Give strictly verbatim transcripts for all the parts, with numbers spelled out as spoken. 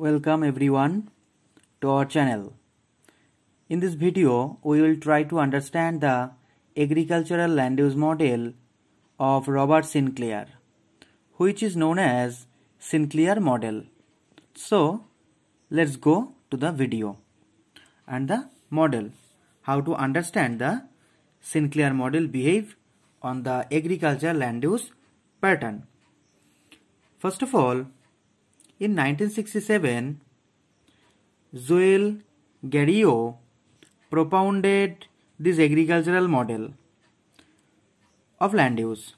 Welcome everyone to our channel. In this video, we will try to understand the agricultural land use model of Robert Sinclair, which is known as Sinclair model. So, let's go to the video and the model. How to understand the Sinclair model behave on the agricultural land use pattern. First of all, in nineteen sixty-seven, Joel Gaudio propounded this agricultural model of land use.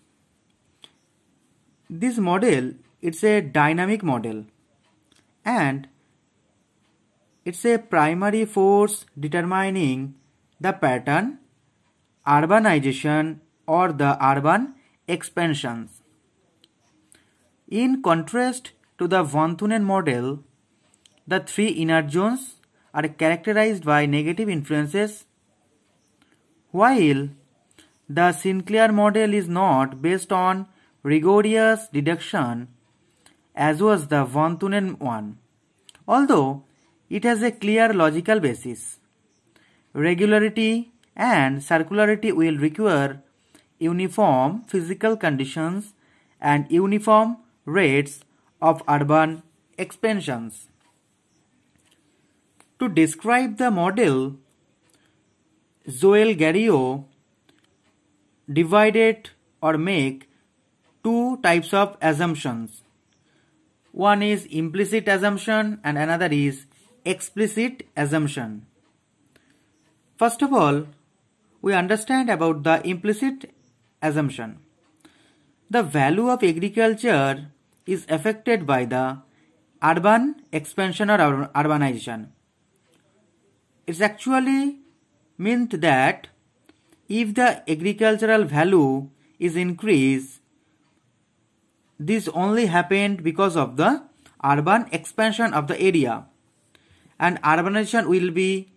This model, it's a dynamic model and it's a primary force determining the pattern, urbanization or the urban expansions. In contrast to the von Thünen model, the three inner zones are characterized by negative influences, while the Sinclair model is not based on rigorous deduction as was the von Thünen one, although it has a clear logical basis. Regularity and circularity will require uniform physical conditions and uniform rates of urban expansions. To describe the model, Joel Gaudio divided or make two types of assumptions. One is implicit assumption and another is explicit assumption. First of all, we understand about the implicit assumption. The value of agriculture is affected by the urban expansion or urbanization. It's actually meant that if the agricultural value is increased, this only happened because of the urban expansion of the area, and urbanization will be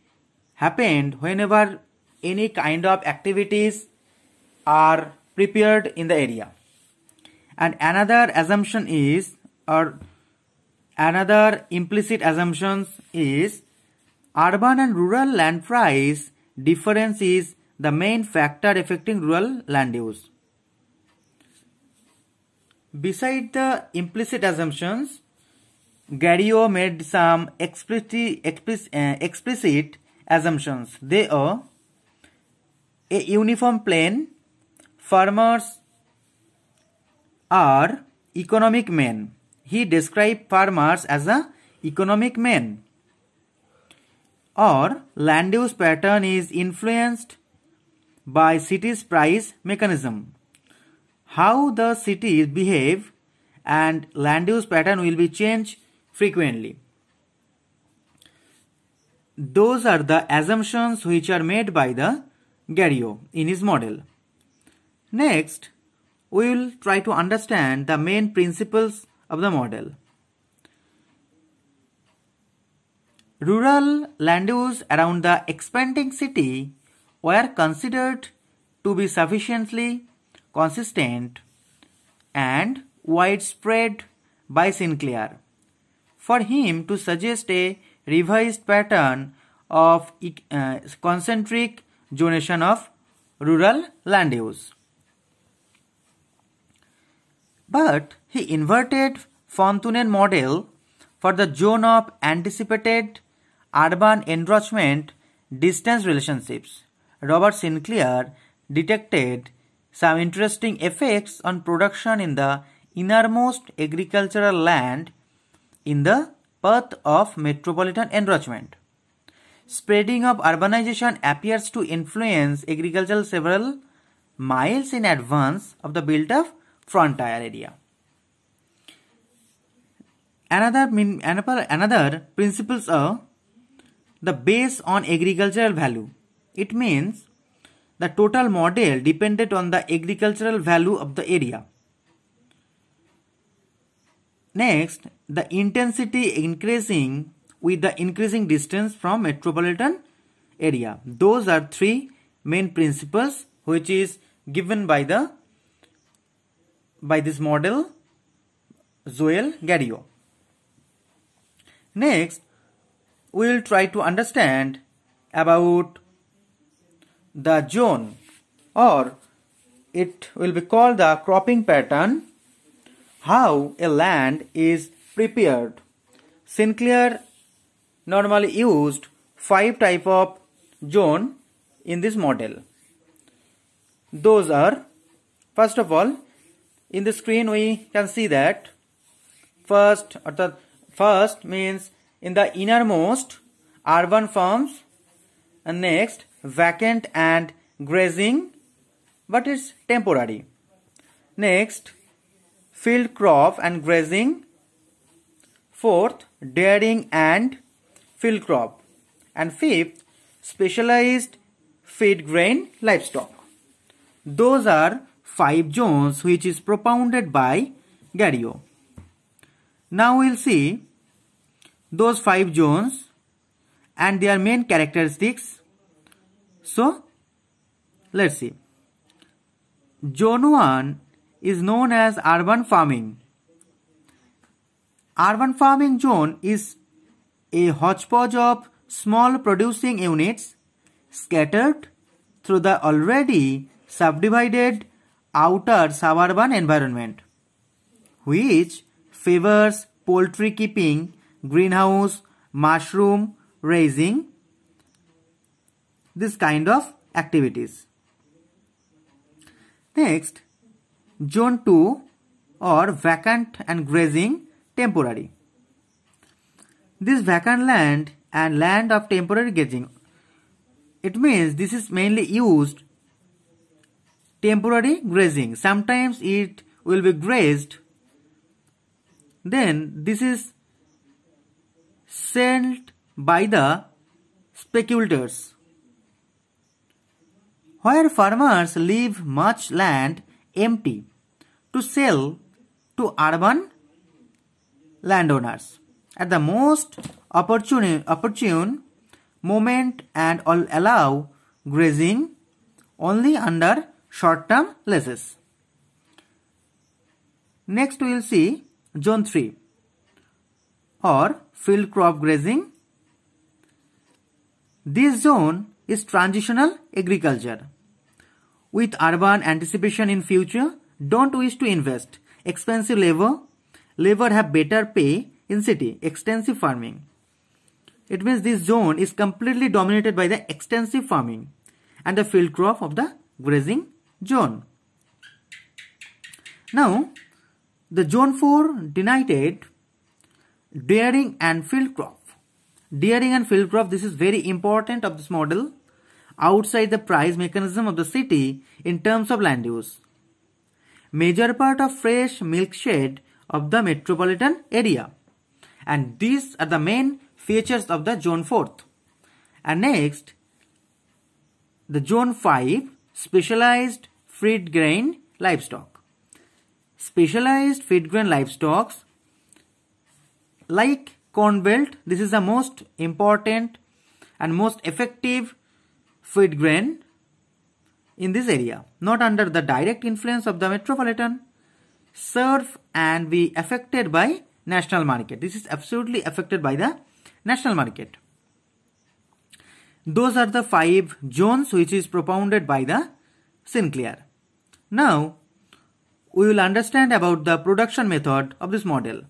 happened whenever any kind of activities are prepared in the area. And another assumption is, or another implicit assumption is, urban and rural land price difference is the main factor affecting rural land use. Beside the implicit assumptions, Gaudio made some explicit, explicit, uh, explicit assumptions. They are a uniform plain, farmers are economic men. He described farmers as a economic men. Or land use pattern is influenced by city's price mechanism. How the cities behave and land use pattern will be changed frequently. Those are the assumptions which are made by the Gaudio in his model. Next, we will try to understand the main principles of the model. Rural land use around the expanding city were considered to be sufficiently consistent and widespread by Sinclair for him to suggest a revised pattern of uh, concentric zonation of rural land use. But he inverted von Thünen model for the zone of anticipated urban encroachment distance relationships. Robert Sinclair detected some interesting effects on production in the innermost agricultural land in the path of metropolitan encroachment. Spreading of urbanization appears to influence agriculture several miles in advance of the built-up frontier area. Another, another, another principles are the base on agricultural value. It means the total model depended on the agricultural value of the area. Next, the intensity increasing with the increasing distance from metropolitan area. Those are three main principles which is given by the By this model, Joel Gaudio. Next, we will try to understand about the zone, or it will be called the cropping pattern, how a land is prepared. Sinclair normally used five type of zone in this model. Those are, first of all, in the screen we can see that first, or the first means in the innermost, urban farms, and next vacant and grazing, but it's temporary. Next, field crop and grazing. Fourth, dairying and field crop. And fifth, specialized feed grain livestock. Those are five zones which is propounded by Gaudio. Now we'll see those five zones and their main characteristics. So, let's see. Zone one is known as urban farming. Urban farming zone is a hodgepodge of small producing units scattered through the already subdivided outer suburban environment, which favors poultry keeping, greenhouse, mushroom raising, this kind of activities. Next, zone two or vacant and grazing, temporary. This vacant land and land of temporary grazing, it means this is mainly used temporary grazing. Sometimes it will be grazed. Then this is sold by the speculators, where farmers leave much land empty to sell to urban landowners at the most opportune, opportune moment and all allow grazing only under short-term leases. Next we will see zone three or field crop grazing. This zone is transitional agriculture with urban anticipation in future, don't wish to invest expensive labor, labor have better pay in city, extensive farming. It means this zone is completely dominated by the extensive farming and the field crop of the grazing zone. Now, the zone four denoted dairying and field crop. Dairying and field crop, this is very important of this model, outside the price mechanism of the city in terms of land use. Major part of fresh milk shed of the metropolitan area. And these are the main features of the zone four. And next, the zone five, specialized feed grain livestock. Specialized feed grain livestock, like corn belt, this is the most important and most effective feed grain in this area, not under the direct influence of the metropolitan, serve and be affected by national market. This is absolutely affected by the national market. Those are the five zones which is propounded by the Sinclair. Now, we will understand about the production method of this model.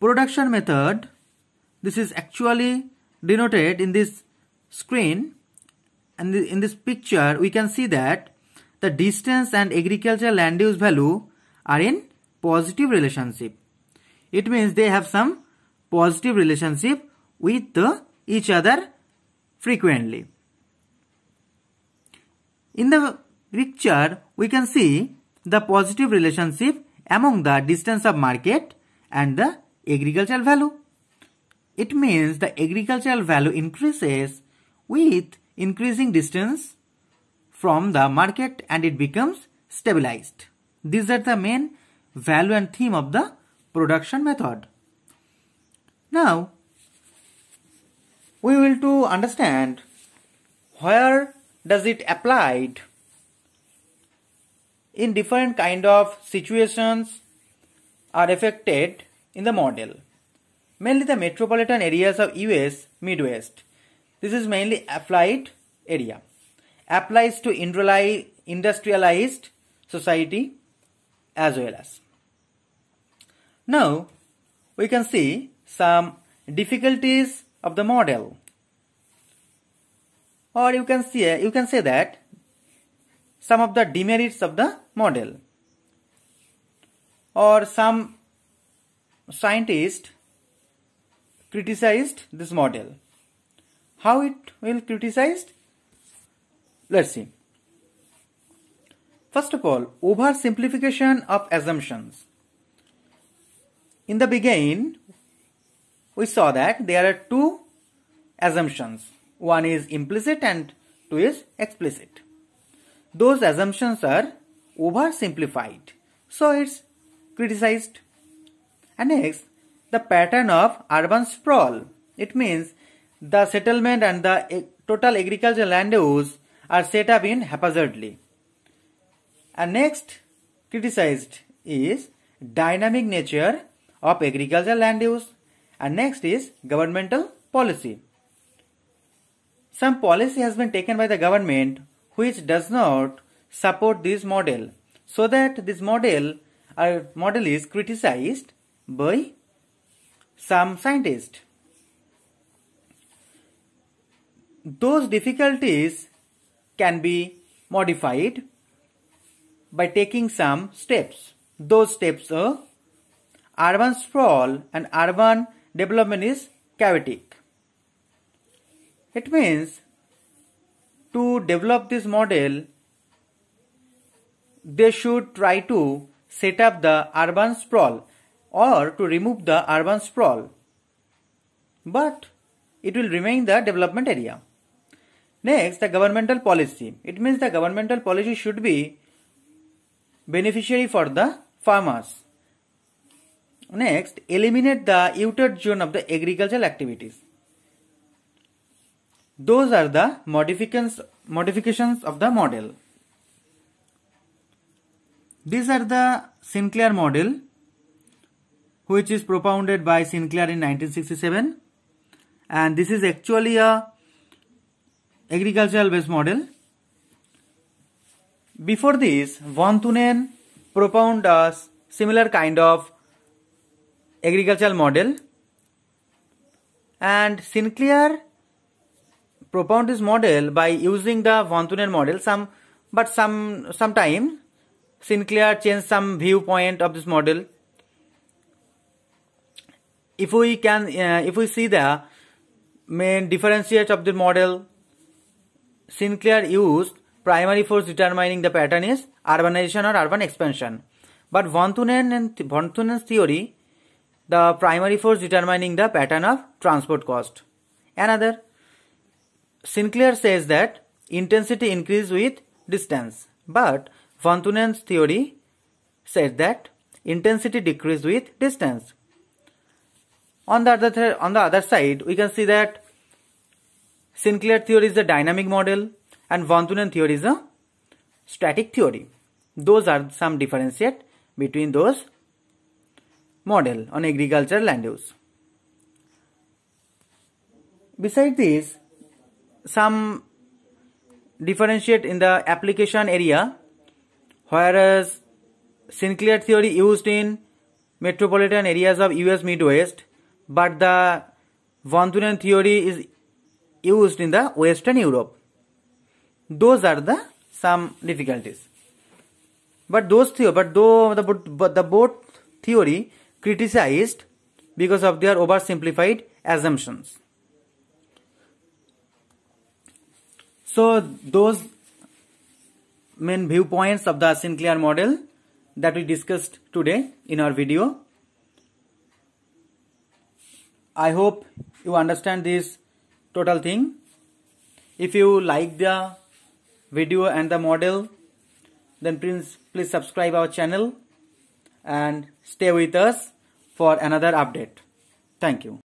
Production method, this is actually denoted in this screen, and in this picture we can see that the distance and agricultural land use value are in positive relationship. It means they have some positive relationship with each other frequently. In the picture we can see the positive relationship among the distance of market and the agricultural value. It means the agricultural value increases with increasing distance from the market and it becomes stabilized. These are the main value and theme of the production method. Now, we will to understand where does it applied in different kind of situations are affected in the model. mainly the metropolitan areas of U S Midwest. This is mainly applied area. Applies to industrialized society as well as. Now we can see some difficulties of the model, or you can see you can say that some of the demerits of the model, or some scientists criticized this model. How it will criticized? Let's see. First of all, oversimplification of assumptions. In the beginning, we saw that there are two assumptions. One is implicit and two is explicit. Those assumptions are oversimplified, so it's criticized. And next, the pattern of urban sprawl. It means the settlement and the total agricultural land use are set up in haphazardly. And next criticized is dynamic nature of agricultural land use, and next is governmental policy. Some policy has been taken by the government which does not support this model, so that this model or model is criticized by some scientists. Those difficulties can be modified by taking some steps. Those steps are urban sprawl and urban development is chaotic. It means to develop this model, they should try to set up the urban sprawl or to remove the urban sprawl, but it will remain the development area. Next, the governmental policy. It means the governmental policy should be beneficiary for the farmers. Next, eliminate the utilized zone of the agricultural activities. Those are the modifications modifications of the model. These are the Sinclair model, which is propounded by Sinclair in nineteen sixty-seven, and this is actually a agricultural based model. Before this, von Thünen propounded a similar kind of agricultural model, and Sinclair propounded this model by using the von Thünen model. Some, but some sometime Sinclair changed some viewpoint of this model. If we can, uh, if we see the main differentiates of the model, Sinclair used primary force determining the pattern is urbanization or urban expansion, but von Thünen and von Thunen's theory, the primary force determining the pattern of transport cost. Another, Sinclair says that intensity increases with distance, but von Thunen's theory says that intensity decreases with distance. On the other on the other side, we can see that Sinclair theory is a dynamic model, and von Thünen theory is a static theory. Those are some differentiate between those model on agricultural land use. Besides this, some differentiate in the application area, whereas Sinclair theory used in metropolitan areas of U S Midwest, but the von Thünen theory is used in the Western Europe. Those are the some difficulties, but those theo but though the but the both theory criticized because of their oversimplified assumptions. So those main viewpoints of the Sinclair model that we discussed today in our video. I hope you understand this total thing. If you like the video and the model, then please please subscribe our channel and stay with us for another update. Thank you.